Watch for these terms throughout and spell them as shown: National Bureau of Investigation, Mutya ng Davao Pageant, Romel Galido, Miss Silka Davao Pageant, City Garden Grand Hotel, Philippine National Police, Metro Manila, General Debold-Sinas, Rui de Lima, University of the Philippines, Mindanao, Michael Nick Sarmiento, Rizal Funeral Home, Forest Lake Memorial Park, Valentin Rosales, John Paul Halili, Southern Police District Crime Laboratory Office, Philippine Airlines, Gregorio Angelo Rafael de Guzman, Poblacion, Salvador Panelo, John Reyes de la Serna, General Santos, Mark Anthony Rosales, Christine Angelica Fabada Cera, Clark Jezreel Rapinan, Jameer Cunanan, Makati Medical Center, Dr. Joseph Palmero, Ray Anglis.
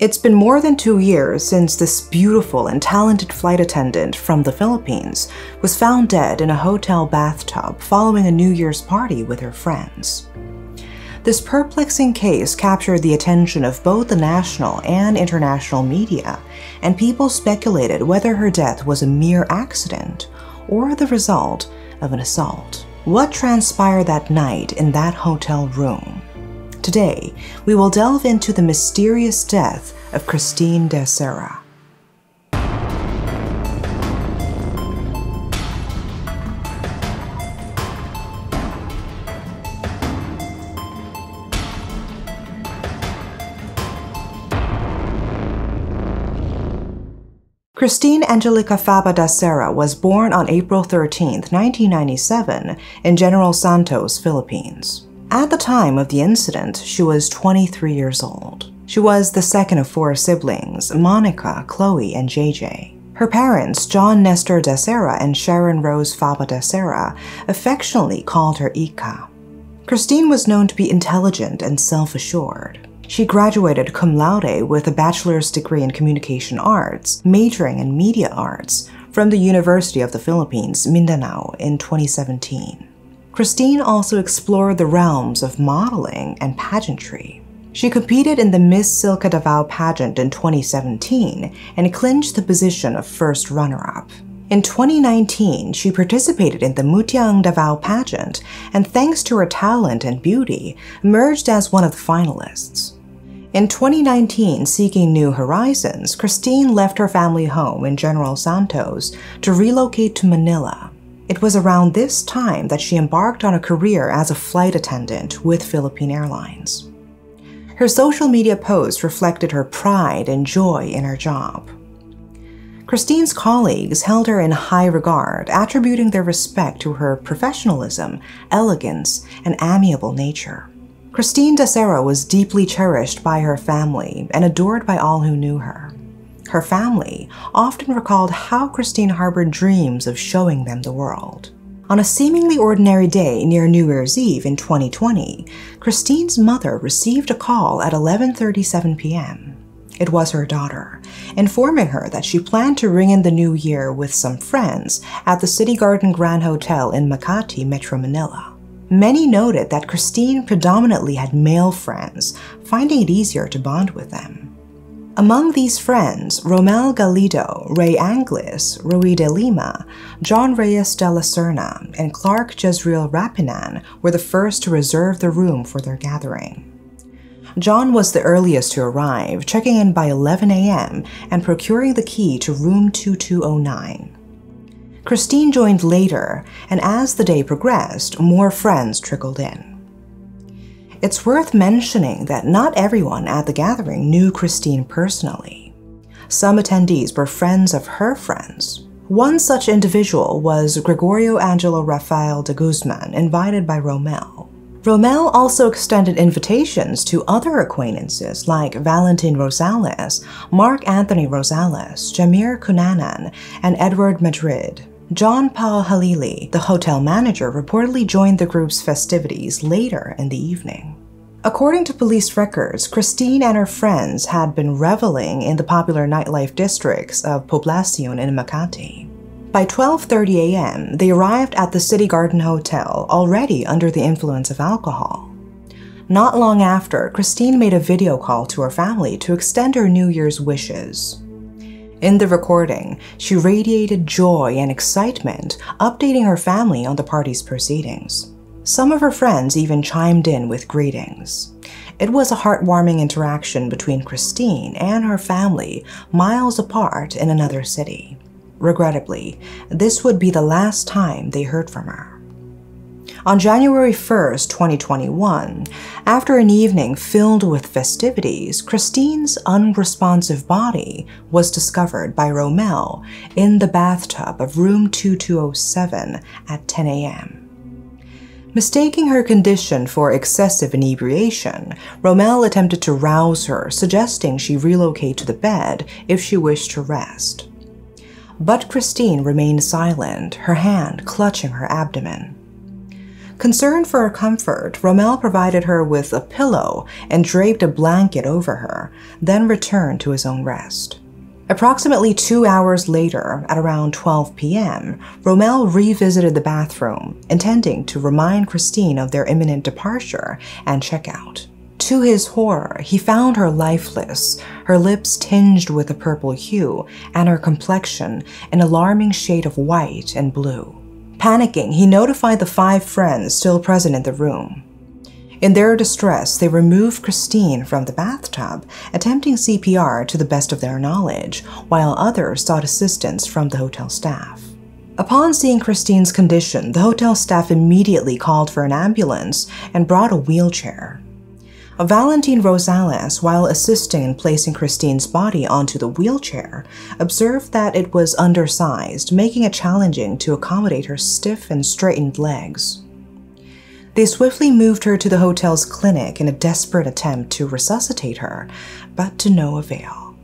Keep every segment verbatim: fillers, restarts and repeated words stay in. It's been more than two years since this beautiful and talented flight attendant from the Philippines was found dead in a hotel bathtub following a New Year's party with her friends. This perplexing case captured the attention of both the national and international media, and people speculated whether her death was a mere accident or the result of an assault. What transpired that night in that hotel room? Today, we will delve into the mysterious death of Christine de Serra. Christine Angelica Fabada Cera was born on April thirteenth, nineteen ninety-seven, in General Santos, Philippines. At the time of the incident, she was twenty-three years old. She was the second of four siblings, Monica, Chloe, and J J. Her parents, John Nestor de Serra and Sharon Rose Faba de Serra, affectionately called her Ika. Christine was known to be intelligent and self-assured. She graduated cum laude with a bachelor's degree in communication arts, majoring in media arts, from the University of the Philippines, Mindanao, in twenty seventeen. Christine also explored the realms of modeling and pageantry. She competed in the Miss Silka Davao Pageant in twenty seventeen and clinched the position of first runner-up. In twenty nineteen, she participated in the Mutya ng Davao Pageant and, thanks to her talent and beauty, emerged as one of the finalists. In twenty nineteen, seeking new horizons, Christine left her family home in General Santos to relocate to Manila. It was around this time that she embarked on a career as a flight attendant with Philippine Airlines. Her social media posts reflected her pride and joy in her job. Christine's colleagues held her in high regard, attributing their respect to her professionalism, elegance, and amiable nature. Christine de Serra was deeply cherished by her family and adored by all who knew her. Her family often recalled how Christine harbored dreams of showing them the world. On a seemingly ordinary day near New Year's Eve in twenty twenty, Christine's mother received a call at eleven thirty-seven p m It was her daughter, informing her that she planned to ring in the new year with some friends at the City Garden Grand Hotel in Makati, Metro Manila. Many noted that Christine predominantly had male friends, finding it easier to bond with them. Among these friends, Romel Galido, Ray Anglis, Rui de Lima, John Reyes de la Serna, and Clark Jezreel Rapinan were the first to reserve the room for their gathering. John was the earliest to arrive, checking in by eleven a m and procuring the key to room two two oh nine. Christine joined later, and as the day progressed, more friends trickled in. It's worth mentioning that not everyone at the gathering knew Christine personally. Some attendees were friends of her friends. One such individual was Gregorio Angelo Rafael de Guzman, invited by Romel. Romel also extended invitations to other acquaintances like Valentin Rosales, Mark Anthony Rosales, Jameer Cunanan, and Edward Madrid. John Paul Halili, the hotel manager, reportedly joined the group's festivities later in the evening. According to police records, Christine and her friends had been reveling in the popular nightlife districts of Poblacion and Makati. By twelve thirty a m, they arrived at the City Garden Hotel, already under the influence of alcohol. Not long after, Christine made a video call to her family to extend her New Year's wishes. In the recording, she radiated joy and excitement, updating her family on the party's proceedings. Some of her friends even chimed in with greetings. It was a heartwarming interaction between Christine and her family, miles apart in another city. Regrettably, this would be the last time they heard from her. On January first, twenty twenty-one, after an evening filled with festivities, Christine's unresponsive body was discovered by Romel in the bathtub of room two two oh seven at ten a m Mistaking her condition for excessive inebriation, Romel attempted to rouse her, suggesting she relocate to the bed if she wished to rest. But Christine remained silent, her hand clutching her abdomen. Concerned for her comfort, Romel provided her with a pillow and draped a blanket over her, then returned to his own rest. Approximately two hours later, at around twelve p m, Romel revisited the bathroom, intending to remind Christine of their imminent departure and checkout. To his horror, he found her lifeless, her lips tinged with a purple hue, and her complexion an alarming shade of white and blue. Panicking, he notified the five friends still present in the room. In their distress, they removed Christine from the bathtub, attempting C P R to the best of their knowledge, while others sought assistance from the hotel staff. Upon seeing Christine's condition, the hotel staff immediately called for an ambulance and brought a wheelchair. Valentin Rosales, while assisting in placing Christine's body onto the wheelchair, observed that it was undersized, making it challenging to accommodate her stiff and straightened legs. They swiftly moved her to the hotel's clinic in a desperate attempt to resuscitate her, but to no avail.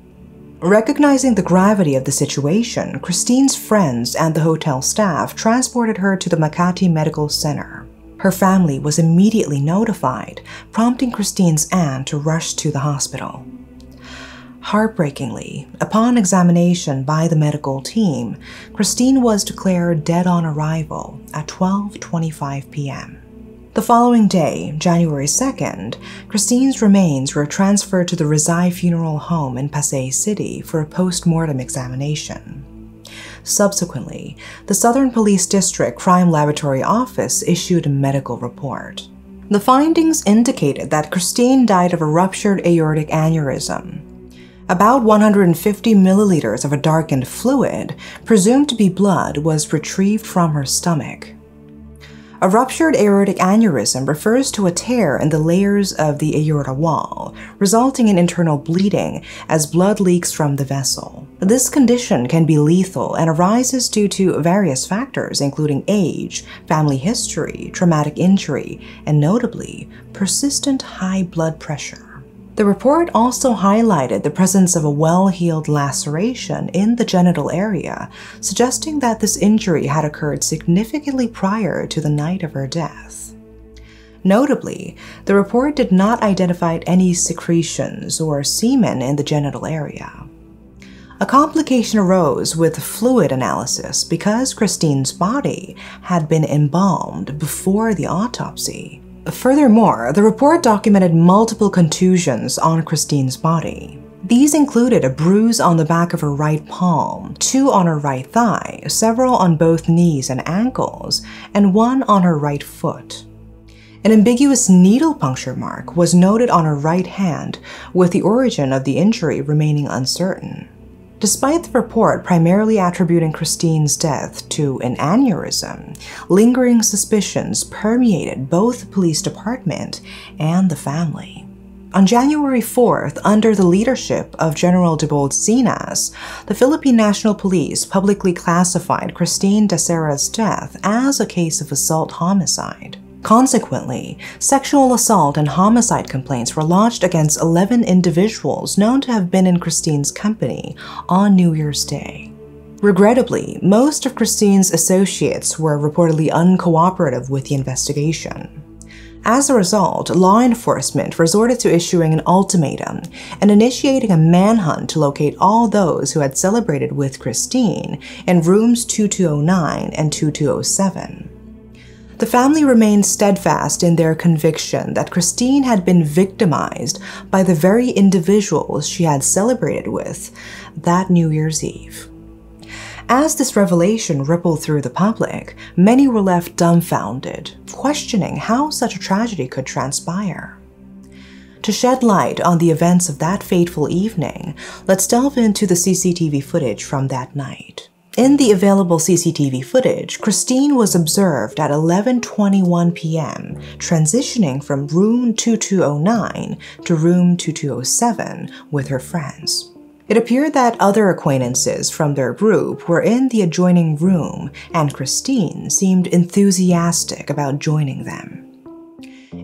Recognizing the gravity of the situation, Christine's friends and the hotel staff transported her to the Makati Medical Center. Her family was immediately notified, prompting Christine's aunt to rush to the hospital. Heartbreakingly, upon examination by the medical team, Christine was declared dead on arrival at twelve twenty-five p m The following day, January second, Christine's remains were transferred to the Rizal Funeral Home in Pasay City for a post-mortem examination. Subsequently, the Southern Police District Crime Laboratory Office issued a medical report. The findings indicated that Christine died of a ruptured aortic aneurysm. About one hundred fifty milliliters of a darkened fluid, presumed to be blood, was retrieved from her stomach. A ruptured aortic aneurysm refers to a tear in the layers of the aorta wall, resulting in internal bleeding as blood leaks from the vessel. This condition can be lethal and arises due to various factors including age, family history, traumatic injury, and notably, persistent high blood pressure. The report also highlighted the presence of a well-healed laceration in the genital area, suggesting that this injury had occurred significantly prior to the night of her death. Notably, the report did not identify any secretions or semen in the genital area. A complication arose with fluid analysis because Christine's body had been embalmed before the autopsy. Furthermore, the report documented multiple contusions on Christine's body. These included a bruise on the back of her right palm, two on her right thigh, several on both knees and ankles, and one on her right foot. An ambiguous needle puncture mark was noted on her right hand, with the origin of the injury remaining uncertain. Despite the report primarily attributing Christine's death to an aneurysm, lingering suspicions permeated both the police department and the family. On January fourth, under the leadership of General Debold-Sinas, the Philippine National Police publicly classified Christine Cera's death as a case of assault homicide. Consequently, sexual assault and homicide complaints were lodged against eleven individuals known to have been in Christine's company on New Year's Day. Regrettably, most of Christine's associates were reportedly uncooperative with the investigation. As a result, law enforcement resorted to issuing an ultimatum and initiating a manhunt to locate all those who had celebrated with Christine in rooms two two oh nine and two two oh seven. The family remained steadfast in their conviction that Christine had been victimized by the very individuals she had celebrated with that New Year's Eve. As this revelation rippled through the public, many were left dumbfounded, questioning how such a tragedy could transpire. To shed light on the events of that fateful evening, let's delve into the C C T V footage from that night. In the available C C T V footage, Christine was observed at eleven twenty-one p m, transitioning from room two two oh nine to room two two oh seven with her friends. It appeared that other acquaintances from their group were in the adjoining room, and Christine seemed enthusiastic about joining them.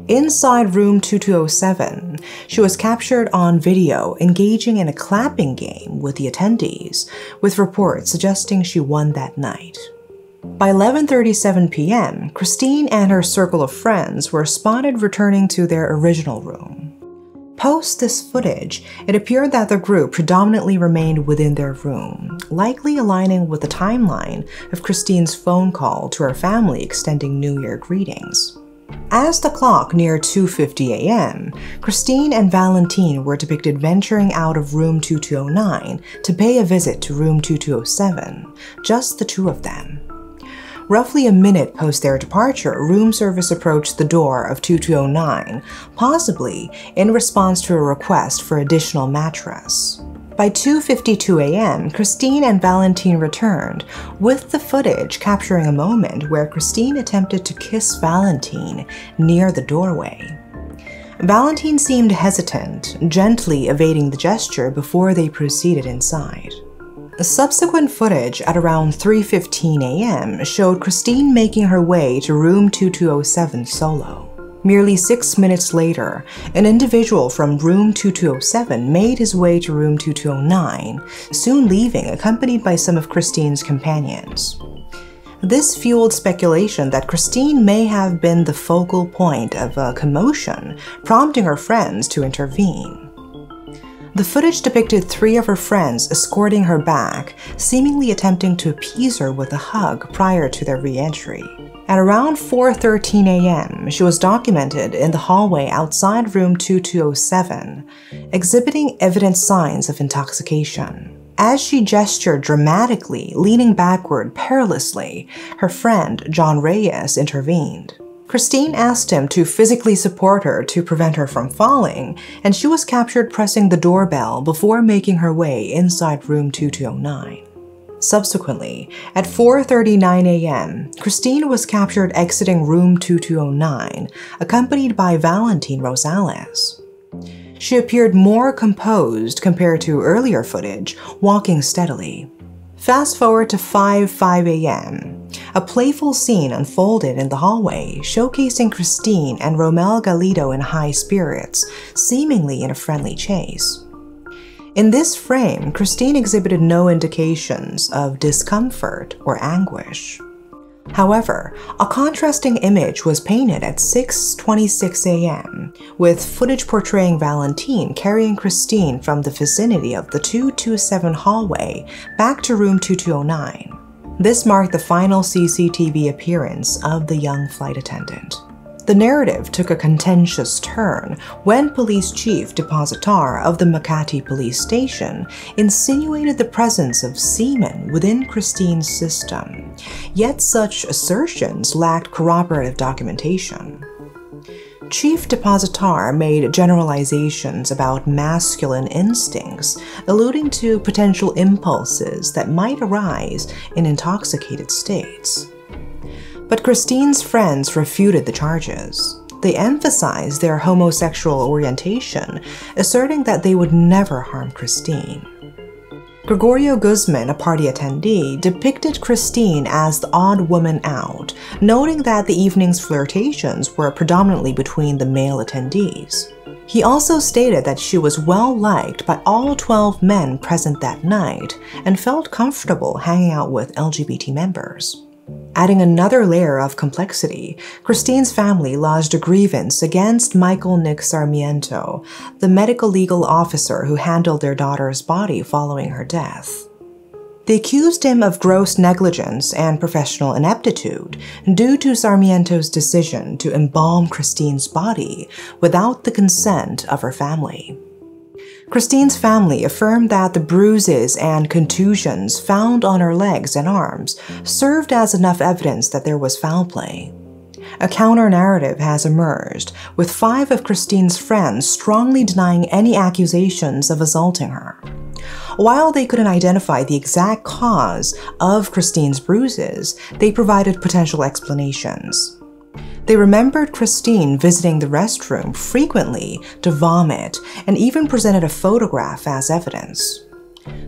Inside room two two oh seven, she was captured on video engaging in a clapping game with the attendees, with reports suggesting she won that night. By eleven thirty-seven p m, Christine and her circle of friends were spotted returning to their original room. Post this footage, it appeared that the group predominantly remained within their room, likely aligning with the timeline of Christine's phone call to her family extending New Year greetings. As the clock neared two fifty a m, Christine and Valentin were depicted venturing out of room two two oh nine to pay a visit to room two two oh seven, just the two of them. Roughly a minute post their departure, room service approached the door of two two oh nine, possibly in response to a request for additional mattress. By two fifty-two a m, Christine and Valentin returned, with the footage capturing a moment where Christine attempted to kiss Valentin near the doorway. Valentin seemed hesitant, gently evading the gesture before they proceeded inside. Subsequent footage at around three fifteen a m showed Christine making her way to room two two oh seven solo. Merely six minutes later, an individual from room two two oh seven made his way to room two two oh nine, soon leaving accompanied by some of Christine's companions. This fueled speculation that Christine may have been the focal point of a commotion, prompting her friends to intervene. The footage depicted three of her friends escorting her back, seemingly attempting to appease her with a hug prior to their re-entry. At around four thirteen a m, she was documented in the hallway outside room two two oh seven, exhibiting evident signs of intoxication. As she gestured dramatically, leaning backward perilously, her friend John Reyes intervened. Christine asked him to physically support her to prevent her from falling, and she was captured pressing the doorbell before making her way inside room two two oh nine. Subsequently, at four thirty-nine a m, Christine was captured exiting room two two oh nine, accompanied by Valentin Rosales. She appeared more composed compared to earlier footage, walking steadily. Fast forward to five oh five a m, a playful scene unfolded in the hallway, showcasing Christine and Romel Galido in high spirits, seemingly in a friendly chase. In this frame, Christine exhibited no indications of discomfort or anguish. However, a contrasting image was painted at six twenty-six a m, with footage portraying Valentin carrying Christine from the vicinity of the two two oh seven hallway back to room two two oh nine. This marked the final C C T V appearance of the young flight attendant. The narrative took a contentious turn when Police Chief Depositar of the Makati Police Station insinuated the presence of semen within Christine's system, yet such assertions lacked corroborative documentation. Chief Depositar made generalizations about masculine instincts, alluding to potential impulses that might arise in intoxicated states. But Christine's friends refuted the charges. They emphasized their homosexual orientation, asserting that they would never harm Christine. Gregorio Guzman, a party attendee, depicted Christine as the odd woman out, noting that the evening's flirtations were predominantly between the male attendees. He also stated that she was well-liked by all twelve men present that night and felt comfortable hanging out with L G B T members. Adding another layer of complexity, Christine's family lodged a grievance against Michael Nick Sarmiento, the medical legal officer who handled their daughter's body following her death. They accused him of gross negligence and professional ineptitude due to Sarmiento's decision to embalm Christine's body without the consent of her family. Christine's family affirmed that the bruises and contusions found on her legs and arms served as enough evidence that there was foul play. A counter-narrative has emerged, with five of Christine's friends strongly denying any accusations of assaulting her. While they couldn't identify the exact cause of Christine's bruises, they provided potential explanations. They remembered Christine visiting the restroom frequently to vomit and even presented a photograph as evidence.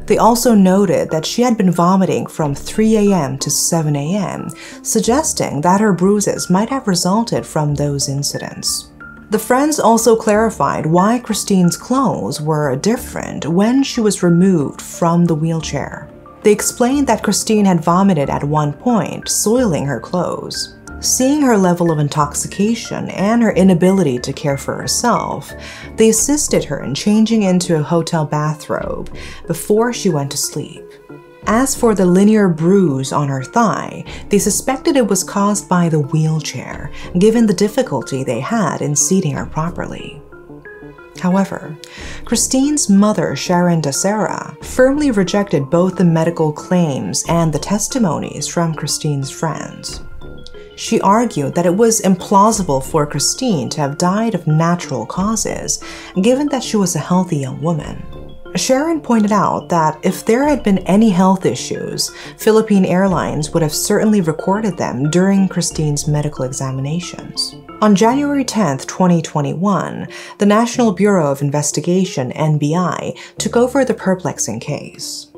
They also noted that she had been vomiting from three a m to seven a m, suggesting that her bruises might have resulted from those incidents. The friends also clarified why Christine's clothes were different when she was removed from the wheelchair. They explained that Christine had vomited at one point, soiling her clothes. Seeing her level of intoxication and her inability to care for herself, they assisted her in changing into a hotel bathrobe before she went to sleep. As for the linear bruise on her thigh, they suspected it was caused by the wheelchair, given the difficulty they had in seating her properly. However, Christine's mother, Sharon de Serra, firmly rejected both the medical claims and the testimonies from Christine's friends. She argued that it was implausible for Christine to have died of natural causes, given that she was a healthy young woman. Sharon pointed out that if there had been any health issues, Philippine Airlines would have certainly recorded them during Christine's medical examinations. On January tenth, twenty twenty-one, the National Bureau of Investigation, N B I, took over the perplexing case.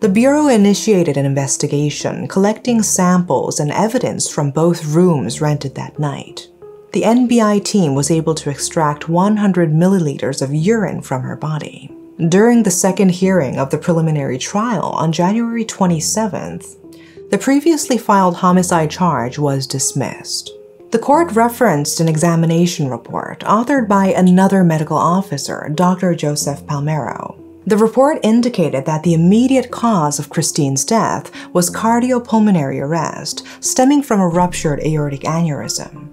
The Bureau initiated an investigation, collecting samples and evidence from both rooms rented that night. The N B I team was able to extract one hundred milliliters of urine from her body. During the second hearing of the preliminary trial on January twenty-seventh, the previously filed homicide charge was dismissed. The court referenced an examination report authored by another medical officer, Doctor Joseph Palmero. The report indicated that the immediate cause of Christine's death was cardiopulmonary arrest, stemming from a ruptured aortic aneurysm.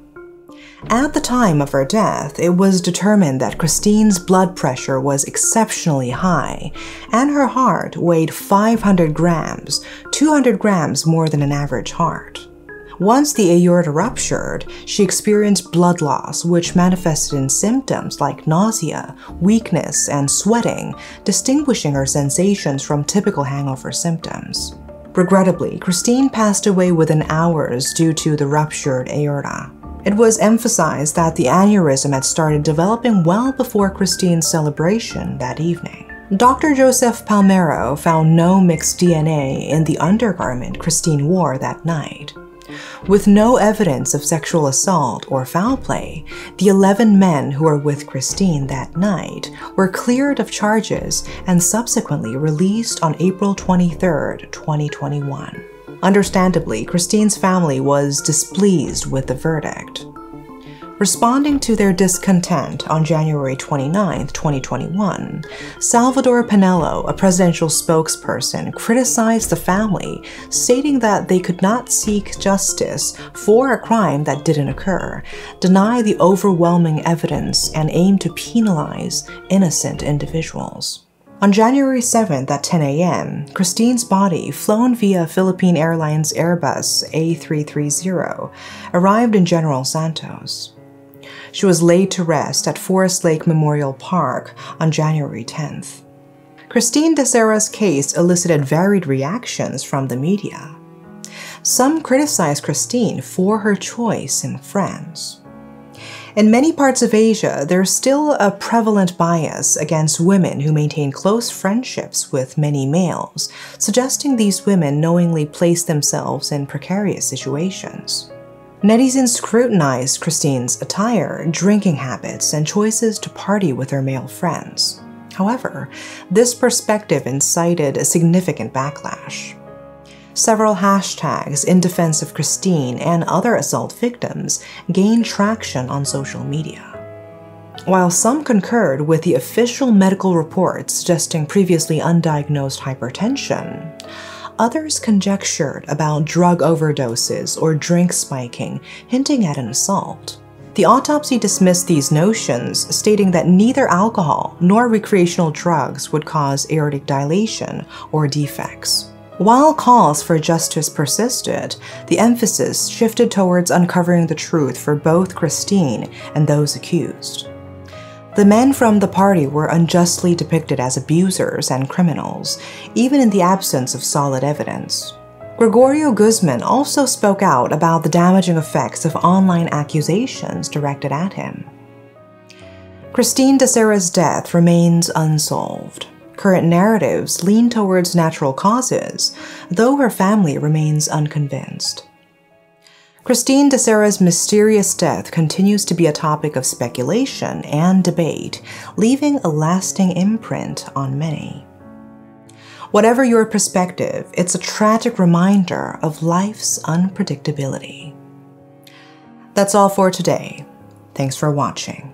At the time of her death, it was determined that Christine's blood pressure was exceptionally high, and her heart weighed five hundred grams, two hundred grams more than an average heart. Once the aorta ruptured, she experienced blood loss, which manifested in symptoms like nausea, weakness, and sweating, distinguishing her sensations from typical hangover symptoms. Regrettably, Christine passed away within hours due to the ruptured aorta. It was emphasized that the aneurysm had started developing well before Christine's celebration that evening. Doctor Joseph Palmero found no mixed D N A in the undergarment Christine wore that night. With no evidence of sexual assault or foul play, the eleven men who were with Christine that night were cleared of charges and subsequently released on April twenty-third, twenty twenty-one. Understandably, Christine's family was displeased with the verdict. Responding to their discontent on January twenty-ninth, twenty twenty-one, Salvador Panelo, a presidential spokesperson, criticized the family, stating that they could not seek justice for a crime that didn't occur, deny the overwhelming evidence, and aim to penalize innocent individuals. On January seventh at ten A M, Christine's body, flown via Philippine Airlines Airbus A three thirty, arrived in General Santos. She was laid to rest at Forest Lake Memorial Park on January tenth. Christine de Serra's case elicited varied reactions from the media. Some criticized Christine for her choice in friends. In many parts of Asia, there's still a prevalent bias against women who maintain close friendships with many males, suggesting these women knowingly place themselves in precarious situations. Netizens scrutinized Christine's attire, drinking habits, and choices to party with her male friends. However, this perspective incited a significant backlash. Several hashtags in defense of Christine and other assault victims gained traction on social media. While some concurred with the official medical reports suggesting previously undiagnosed hypertension, others conjectured about drug overdoses or drink spiking, hinting at an assault. The autopsy dismissed these notions, stating that neither alcohol nor recreational drugs would cause aortic dilation or defects. While calls for justice persisted, the emphasis shifted towards uncovering the truth for both Christine and those accused. The men from the party were unjustly depicted as abusers and criminals, even in the absence of solid evidence. Gregorio Guzman also spoke out about the damaging effects of online accusations directed at him. Christine de Serra's death remains unsolved. Current narratives lean towards natural causes, though her family remains unconvinced. Christine de Serra's mysterious death continues to be a topic of speculation and debate, leaving a lasting imprint on many. Whatever your perspective, it's a tragic reminder of life's unpredictability. That's all for today. Thanks for watching.